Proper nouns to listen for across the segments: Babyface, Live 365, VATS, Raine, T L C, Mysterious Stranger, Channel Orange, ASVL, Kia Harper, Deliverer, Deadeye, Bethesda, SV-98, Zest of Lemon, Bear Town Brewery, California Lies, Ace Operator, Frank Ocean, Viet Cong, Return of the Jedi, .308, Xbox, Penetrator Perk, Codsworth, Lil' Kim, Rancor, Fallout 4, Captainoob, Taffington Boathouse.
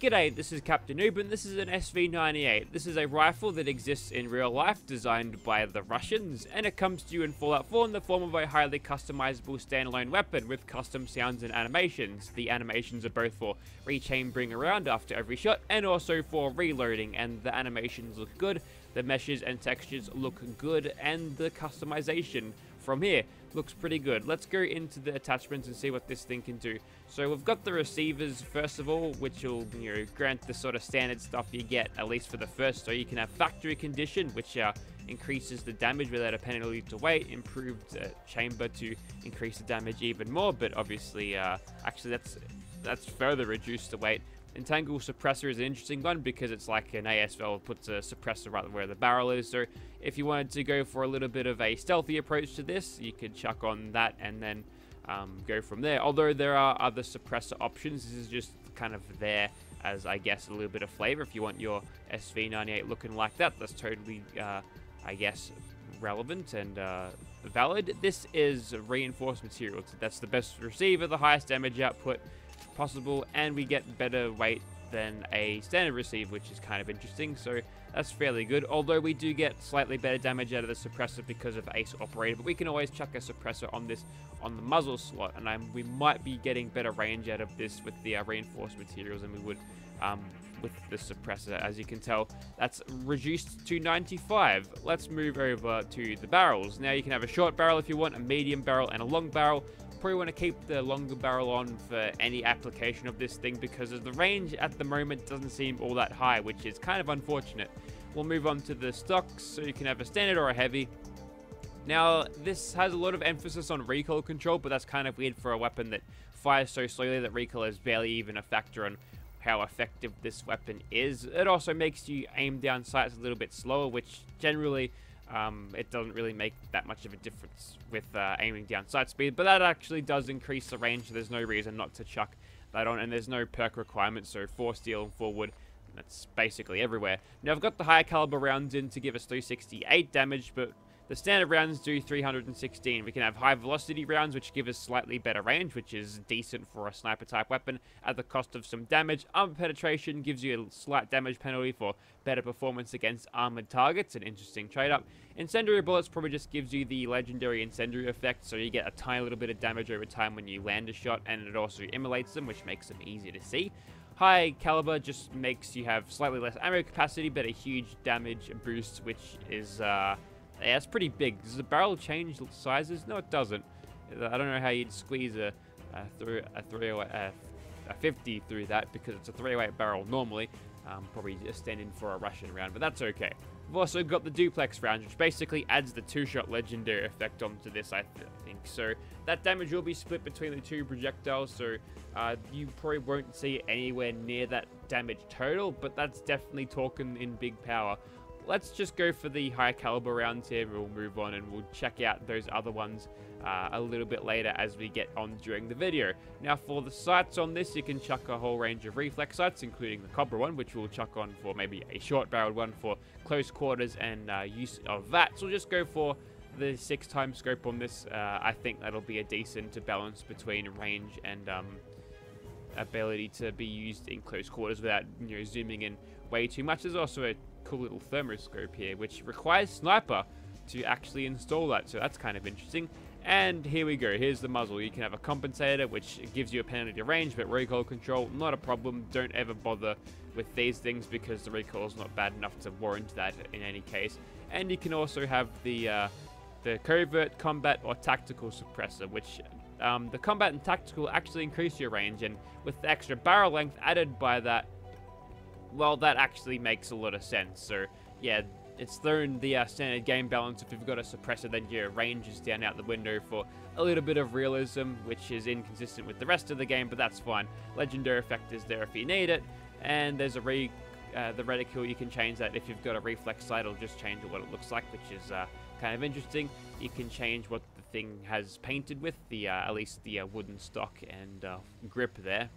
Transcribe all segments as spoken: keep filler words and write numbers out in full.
G'day, this is Captainoob, and this is an S V ninety-eight. This is a rifle that exists in real life, designed by the Russians, and it comes to you in Fallout four in the form of a highly customizable standalone weapon with custom sounds and animations. The animations are both for rechambering around after every shot, and also for reloading, and the animations look good, the meshes and textures look good, and the customization from here looks pretty good. Let's go into the attachments and see what this thing can do. So we've got the receivers first of all, which will, you know, grant the sort of standard stuff you get, at least for the first. So you can have factory condition, which uh, increases the damage without a penalty to weight, improved uh, chamber to increase the damage even more, but obviously uh, actually that's that's further reduced the weight. Entangle suppressor is an interesting one because it's like an A S V L puts a suppressor right where the barrel is, so if you wanted to go for a little bit of a stealthy approach to this, you could chuck on that and then um, go from there. Although there are other suppressor options, this is just kind of there as, I guess, a little bit of flavor. If you want your S V ninety-eight looking like that, that's totally, uh, I guess, relevant and uh, valid. This is reinforced materials. That's the best receiver, the highest damage output possible, and we get better weight than a standard receiver, which is kind of interesting, so that's fairly good. Although we do get slightly better damage out of the suppressor because of Ace Operator, but we can always chuck a suppressor on this on the muzzle slot, and I'm, we might be getting better range out of this with the uh, reinforced materials than we would um, with the suppressor. As you can tell, that's reduced to ninety-five. Let's move over to the barrels. Now you can have a short barrel if you want, a medium barrel, and a long barrel. Probably want to keep the longer barrel on for any application of this thing because of the range at the moment doesn't seem all that high, which is kind of unfortunate. We'll move on to the stocks, so you can have a standard or a heavy. Now this has a lot of emphasis on recoil control, but that's kind of weird for a weapon that fires so slowly that recoil is barely even a factor on how effective this weapon is. It also makes you aim down sights a little bit slower, which generally Um, it doesn't really make that much of a difference with uh, aiming down sight speed, but that actually does increase the range, so there's no reason not to chuck that on, and there's no perk requirement, so four steel and four wood, and that's basically everywhere. Now I've got the higher caliber rounds in to give us three sixty-eight damage, but the standard rounds do three hundred sixteen. We can have high velocity rounds, which give us slightly better range, which is decent for a sniper type weapon at the cost of some damage. Armor penetration gives you a slight damage penalty for better performance against armored targets, an interesting trade up. Incendiary bullets probably just gives you the legendary incendiary effect, so you get a tiny little bit of damage over time when you land a shot, and it also immolates them, which makes them easy to see. High caliber just makes you have slightly less ammo capacity, but a huge damage boost, which is, uh, yeah, it's pretty big. Does the barrel change sizes? No, it doesn't. I don't know how you'd squeeze a, a, through, a, three oh eight, a, a fifty through that, because it's a three oh eight barrel normally. Um, probably just standing for a Russian round, but that's okay. We've also got the duplex round, which basically adds the two-shot legendary effect onto this, I th think. So that damage will be split between the two projectiles, so uh, you probably won't see anywhere near that damage total, but that's definitely talking in big power. Let's just go for the high caliber rounds here. We'll move on and we'll check out those other ones uh, a little bit later as we get on during the video. Now for the sights on this, you can chuck a whole range of reflex sights, including the cobra one, which we'll chuck on for maybe a short barreled one for close quarters and uh, use of V A T S. We'll just go for the six times scope on this. Uh, I think that'll be a decent balance between range and um, ability to be used in close quarters without, you know, zooming in way too much. There's also a cool little thermoscope here, which requires sniper to actually install that, so that's kind of interesting. And here we go, here's the muzzle. You can have a compensator, which gives you a penalty to range, but recoil control, not a problem. Don't ever bother with these things because the recoil is not bad enough to warrant that in any case. And you can also have the uh, the covert, combat, or tactical suppressor, which um, the combat and tactical actually increase your range, and with the extra barrel length added by that, well, that actually makes a lot of sense. So yeah, it's thrown the uh, standard game balance. If you've got a suppressor, then your range is down out the window for a little bit of realism, which is inconsistent with the rest of the game, but that's fine. Legendary effect is there if you need it, and there's a re uh, the reticule, you can change that. If you've got a reflex sight, it'll just change what it looks like, which is uh, kind of interesting. You can change what the thing has painted with, the uh, at least the uh, wooden stock and uh, grip there.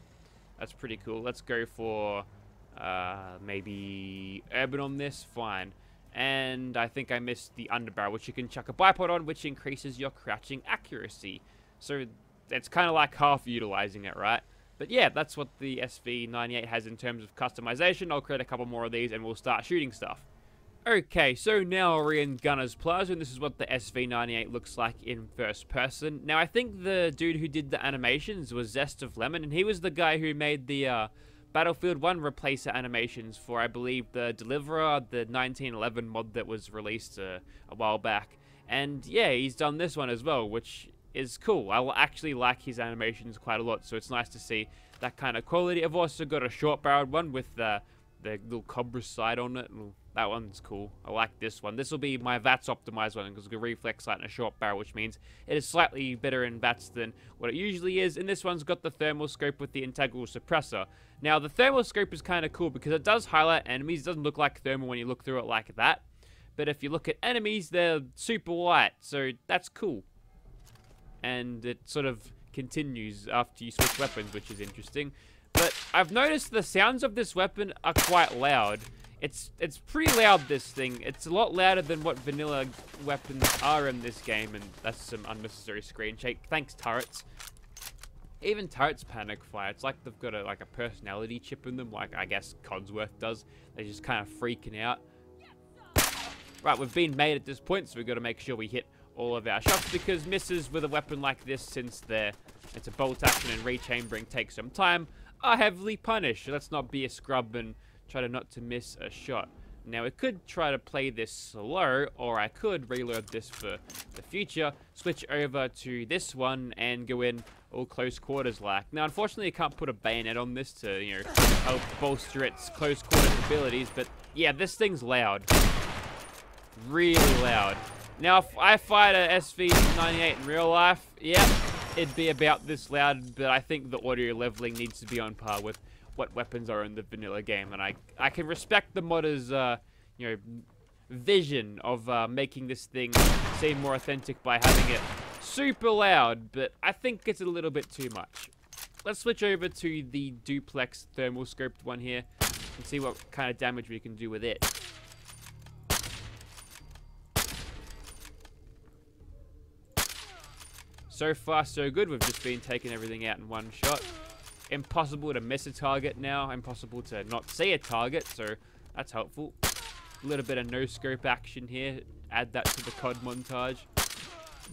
That's pretty cool. Let's go for uh maybe urban on this. Fine. And I think I missed the underbarrel, which you can chuck a bipod on, which increases your crouching accuracy, so it's kind of like half utilizing it, right? But yeah, that's what the S V ninety-eight has in terms of customization. I'll create a couple more of these and we'll start shooting stuff. Okay, so now we're in Gunner's Plaza, and this is what the S V ninety-eight looks like in first person. Now, I think the dude who did the animations was Zest of Lemon, and he was the guy who made the uh, Battlefield one replacer animations for, I believe, the Deliverer, the nineteen eleven mod that was released uh, a while back. And yeah, he's done this one as well, which is cool. I actually like his animations quite a lot, so it's nice to see that kind of quality. I've also got a short-barreled one with the, the little cobra sight on it. That one's cool. I like this one. This will be my VATS optimized one because it's got a reflex sight and a short barrel, which means it is slightly better in VATS than what it usually is. And this one's got the thermal scope with the integral suppressor. Now, the thermal scope is kind of cool because it does highlight enemies. It doesn't look like thermal when you look through it like that. But if you look at enemies, they're super light. So that's cool. And it sort of continues after you switch weapons, which is interesting. But I've noticed the sounds of this weapon are quite loud. It's it's pretty loud, this thing. It's a lot louder than what vanilla weapons are in this game, and that's some unnecessary screen shake. Thanks, turrets. Even turrets panic fire. It's like they've got a, like a personality chip in them, like I guess Codsworth does. They're just kind of freaking out. Right, we've been made at this point, so we've got to make sure we hit all of our shots, because misses with a weapon like this, since they're, it's a bolt action and rechambering takes some time, are heavily punished. Let's not be a scrub and try to not to miss a shot. Now, we could try to play this slow, or I could reload this for the future, switch over to this one, and go in all close quarters like. Now, unfortunately, I can't put a bayonet on this to, you know, help bolster its close quarters abilities, but yeah, this thing's loud. Really loud. Now, if I fired a S V ninety-eight in real life, yeah, it'd be about this loud, but I think the audio leveling needs to be on par with what weapons are in the vanilla game, and I I can respect the modder's uh, you know, vision of uh, making this thing seem more authentic by having it super loud, but I think it's a little bit too much. Let's switch over to the duplex thermal scoped one here and see what kind of damage we can do with it. So far, so good. We've just been taking everything out in one shot. Impossible to miss a target now. Impossible to not see a target, so that's helpful. A little bit of no-scope action here. Add that to the C O D montage.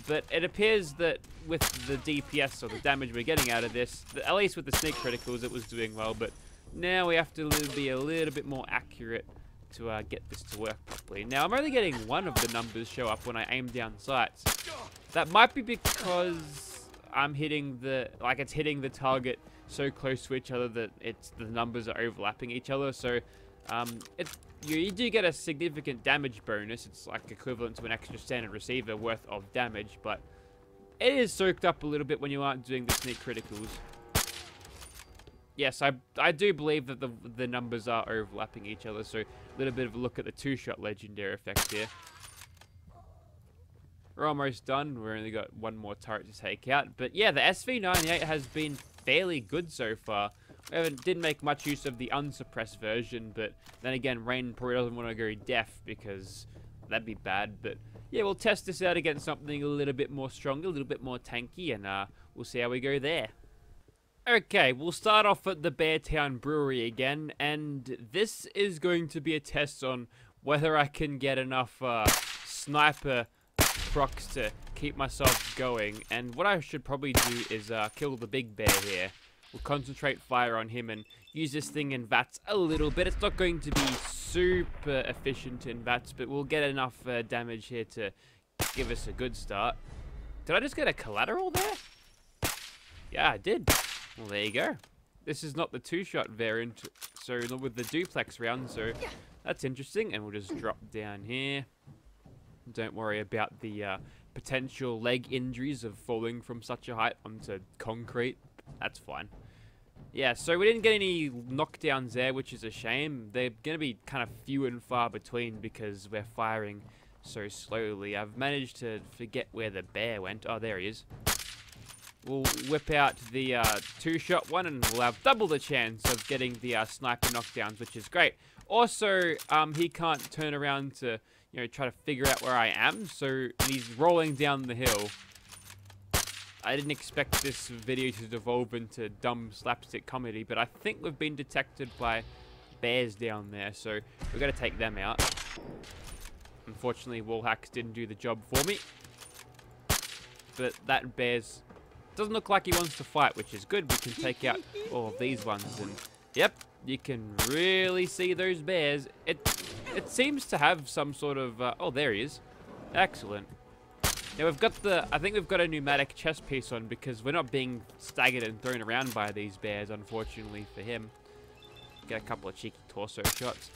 But it appears that with the D P S, or the damage we're getting out of this, at least with the sneak criticals, it was doing well, but now we have to be a little bit more accurate to uh, get this to work properly. Now, I'm only getting one of the numbers show up when I aim down sights. That might be because I'm hitting the... like, it's hitting the target so close to each other that it's the numbers are overlapping each other, so um, it's, you, you do get a significant damage bonus. It's like equivalent to an extra standard receiver worth of damage, but it is soaked up a little bit when you aren't doing the sneak criticals. Yes, I, I do believe that the, the numbers are overlapping each other, so a little bit of a look at the two-shot legendary effect here. We're almost done. We've only got one more turret to take out, but yeah, the S V ninety-eight has been fairly good so far. We didn't make much use of the unsuppressed version, but then again, Rain probably doesn't want to go deaf because that'd be bad. But yeah, we'll test this out against something a little bit more stronger, a little bit more tanky, and uh, we'll see how we go there. Okay, we'll start off at the Bear Town Brewery again, and this is going to be a test on whether I can get enough uh, sniper procs to keep myself going. And what I should probably do is uh, kill the big bear here. We'll concentrate fire on him and use this thing in VATS a little bit. It's not going to be super efficient in VATS, but we'll get enough uh, damage here to give us a good start. Did I just get a collateral there? Yeah, I did. Well, there you go. This is not the two-shot variant, so not with the duplex round, so that's interesting. And we'll just drop down here. Don't worry about the uh, potential leg injuries of falling from such a height onto concrete. That's fine. Yeah, so we didn't get any knockdowns there, which is a shame. They're going to be kind of few and far between because we're firing so slowly. I've managed to forget where the bear went. Oh, there he is. We'll whip out the uh, two-shot one, and we'll have double the chance of getting the uh, sniper knockdowns, which is great. Also, um, he can't turn around to, you know, try to figure out where I am, so he's rolling down the hill. I didn't expect this video to devolve into dumb slapstick comedy, but I think we've been detected by bears down there, so we're going to take them out. Unfortunately, wall hacks didn't do the job for me. But that bear's doesn't look like he wants to fight, which is good. We can take out all of these ones, and yep, you can really see those bears. It it seems to have some sort of uh, oh, there he is. Excellent. Now we've got the I think we've got a pneumatic chest piece on because we're not being staggered and thrown around by these bears, unfortunately for him. Get a couple of cheeky torso shots.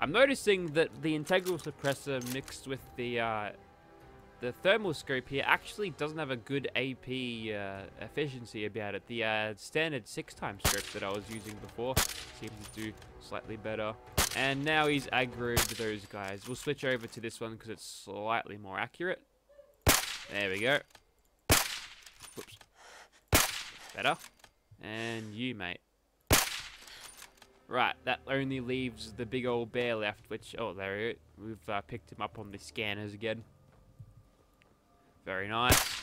I'm noticing that the integral suppressor mixed with the uh, the thermal scope here actually doesn't have a good A P uh, efficiency about it. The uh, standard six times scope that I was using before seems to do slightly better. And now he's aggroed those guys. We'll switch over to this one because it's slightly more accurate. There we go. Whoops. Better. And you, mate. Right, that only leaves the big old bear left, which, oh, there he is. We've uh, picked him up on the scanners again. Very nice.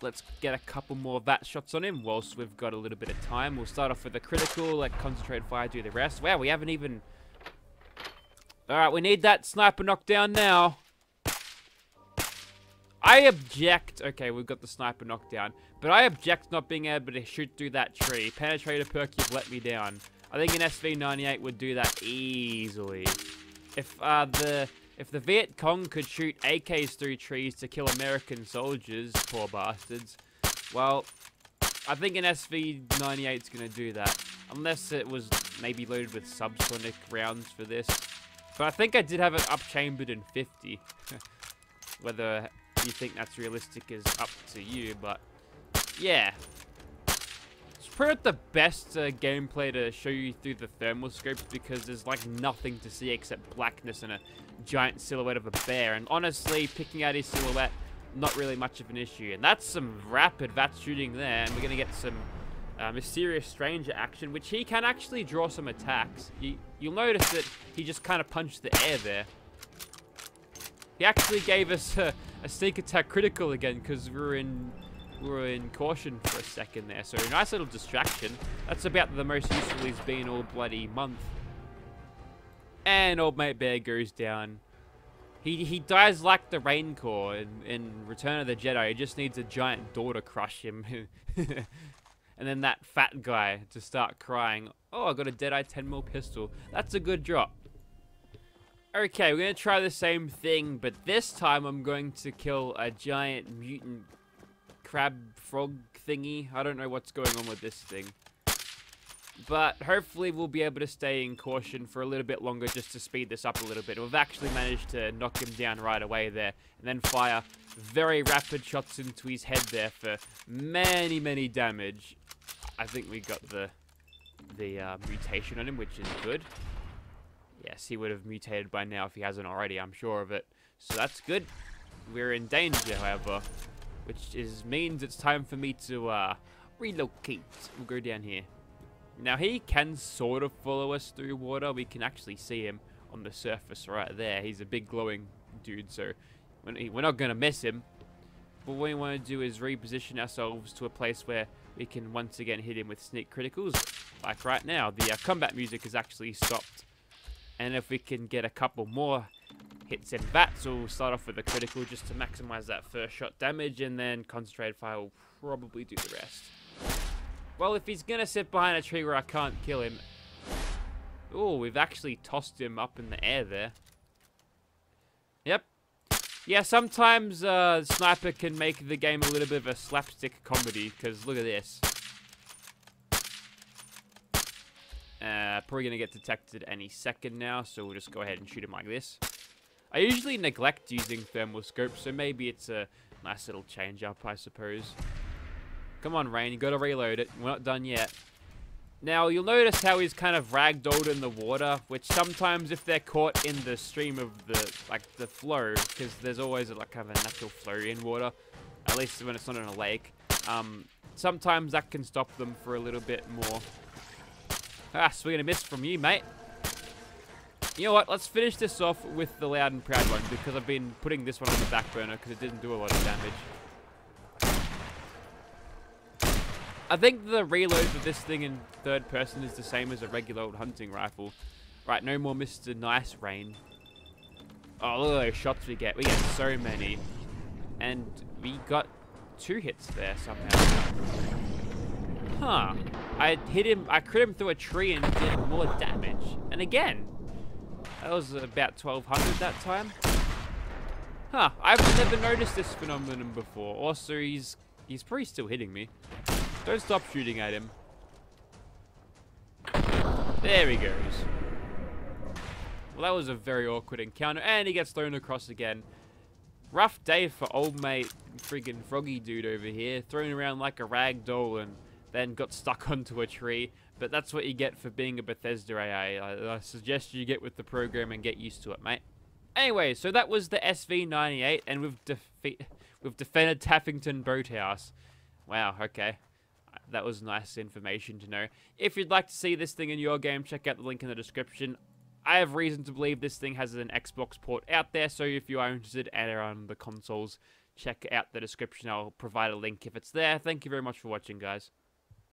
Let's get a couple more V A T S shots on him whilst we've got a little bit of time. We'll start off with a critical, let concentrate fire do the rest. Wow, we haven't even... Alright, we need that sniper knockdown now. I object. Okay, we've got the sniper knockdown, but I object not being able to shoot through that tree. Penetrator perk, you've let me down. I think an S V ninety-eight would do that easily. If uh, the if the Viet Cong could shoot A Ks through trees to kill American soldiers, poor bastards. Well, I think an S V ninety-eight is going to do that, unless it was maybe loaded with subsonic rounds for this. But I think I did have it upchambered in fifty. Whether you think that's realistic is up to you, but yeah, it's probably not the best uh, gameplay to show you through the thermal scopes because there's like nothing to see except blackness and a giant silhouette of a bear, and honestly picking out his silhouette, not really much of an issue. And that's some rapid V A T S shooting there, and we're gonna get some uh, Mysterious Stranger action, which he can actually draw some attacks. He, you'll notice that he just kind of punched the air there. He actually gave us a, a sneak attack critical again because we were in we were in caution for a second there. So a nice little distraction. That's about the most useful he's been all bloody month. And old mate bear goes down. He he dies like the Rancor in, in Return of the Jedi. He just needs a giant door to crush him. And then that fat guy to start crying. Oh, I got a Deadeye ten mil pistol. That's a good drop. Okay, we're going to try the same thing, but this time I'm going to kill a giant mutant crab frog thingy. I don't know what's going on with this thing. But hopefully we'll be able to stay in caution for a little bit longer just to speed this up a little bit. We've actually managed to knock him down right away there, and then fire very rapid shots into his head there for many, many damage. I think we got the, the uh, mutation on him, which is good. Yes, he would have mutated by now if he hasn't already, I'm sure of it. So that's good. We're in danger, however, which is means it's time for me to uh, relocate. We'll go down here. Now, he can sort of follow us through water. We can actually see him on the surface right there. He's a big glowing dude, so we're not going to miss him. But what we want to do is reposition ourselves to a place where we can once again hit him with sneak criticals. Like right now, the uh, combat music has actually stopped. And if we can get a couple more hits and V A T S, we'll start off with a critical just to maximize that first shot damage, and then concentrated fire will probably do the rest. Well, if he's going to sit behind a tree where I can't kill him... Oh, we've actually tossed him up in the air there. Yep. Yeah, sometimes uh, Sniper can make the game a little bit of a slapstick comedy, because look at this. Uh, probably going to get detected any second now, so we'll just go ahead and shoot him like this. I usually neglect using thermal scope, so maybe it's a nice little change up, I suppose. Come on, Rain, you got to reload it. We're not done yet. Now, you'll notice how he's kind of ragdolled in the water, which sometimes if they're caught in the stream of the, like, the flow, because there's always a, like, kind of a natural flow in water, at least when it's not in a lake, um, sometimes that can stop them for a little bit more. Ah, swing and a miss from you, mate. You know what? Let's finish this off with the loud and proud one because I've been putting this one on the back burner because it didn't do a lot of damage. I think the reload for this thing in third person is the same as a regular old hunting rifle. Right, no more Mister Nice Rain. Oh, look at those shots we get. We get so many. And we got two hits there somehow. Huh. I hit him, I crit him through a tree and did more damage. And again, that was about twelve hundred that time. Huh, I've never noticed this phenomenon before. Also, he's he's probably still hitting me. Don't stop shooting at him. There he goes. Well, that was a very awkward encounter. And he gets thrown across again. Rough day for old mate friggin' Froggy dude over here. Thrown around like a rag doll and then got stuck onto a tree. But that's what you get for being a Bethesda A I. I, I suggest you get with the program and get used to it, mate. Anyway, so that was the S V ninety-eight, and we've, defe we've defended Taffington Boathouse. Wow, okay. That was nice information to know. If you'd like to see this thing in your game, check out the link in the description. I have reason to believe this thing has an Xbox port out there, so if you are interested and are on the consoles, check out the description. I'll provide a link if it's there. Thank you very much for watching, guys.